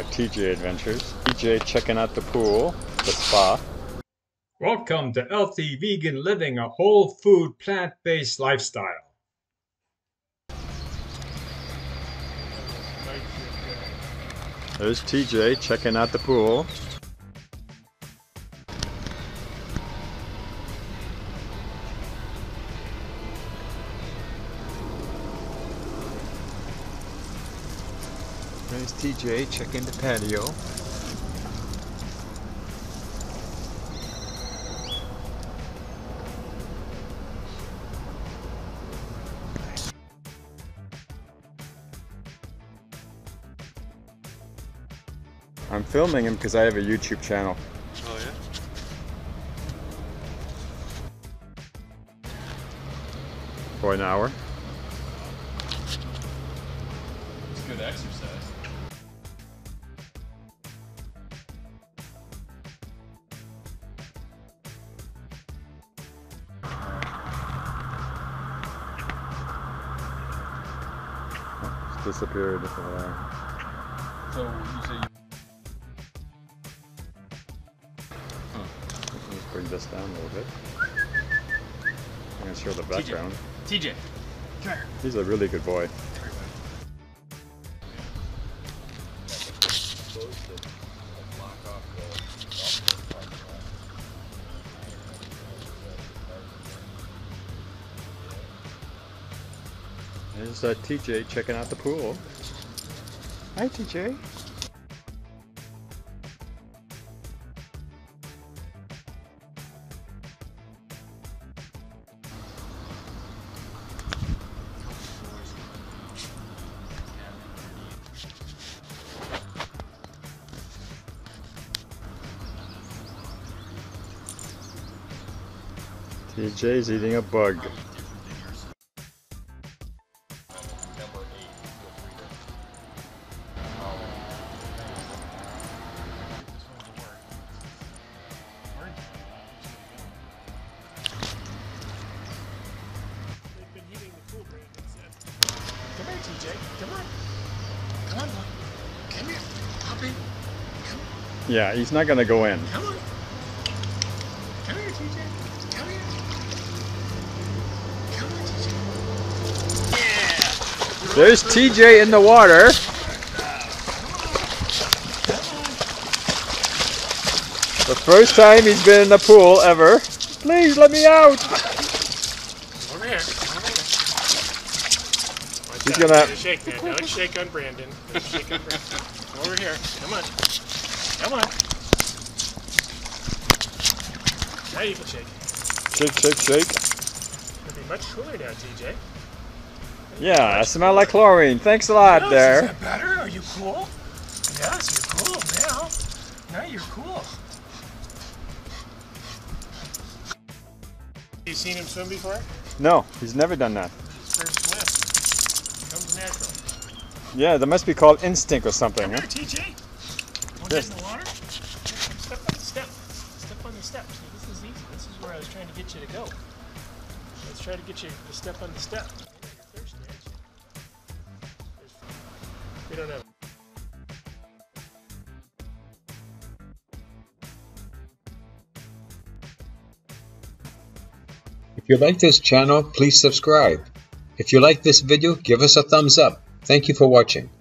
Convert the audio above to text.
our TJ adventures. TJ checking out the pool, the spa. Welcome to Healthy Vegan Living, a whole food, plant-based lifestyle. There's TJ checking out the pool. There's TJ checking the patio. I'm filming him because I have a YouTube channel. Oh yeah? For an hour. It's good exercise. It's disappeared. So you say you bring this down a little bit. I'm going to show the background. TJ, come here. He's a really good boy. There's TJ checking out the pool. Hi, TJ. TJ's eating a bug. They've been hitting the pool break and said, "Come here, TJ, come on. Come on, bud. Come here, puppy. Come." Yeah, he's not gonna go in. Come on. Come here, TJ. Come here. There's TJ in the water. The first time he's been in the pool ever. Please let me out. Over here. He's gonna shake, man. Don't shake on Brandon. Don't shake on Brandon. Over here. Come on. Come on. Now you can shake. Shake, shake, shake. It'll be much cooler now, TJ. Yeah, I smell like chlorine. Thanks a lot there. Is that better? Are you cool? Yes, you're cool now. Now you're cool. You seen him swim before? No, he's never done that. His first swim. Comes natural. Yeah, that must be called instinct or something. Come here, TJ. Want to get in the water? Step on the step. Step on the steps. See, this is easy. This is where I was trying to get you to go. Let's try to get you to step on the step. We don't have. If you like this channel, please subscribe. If you like this video, give us a thumbs up. Thank you for watching.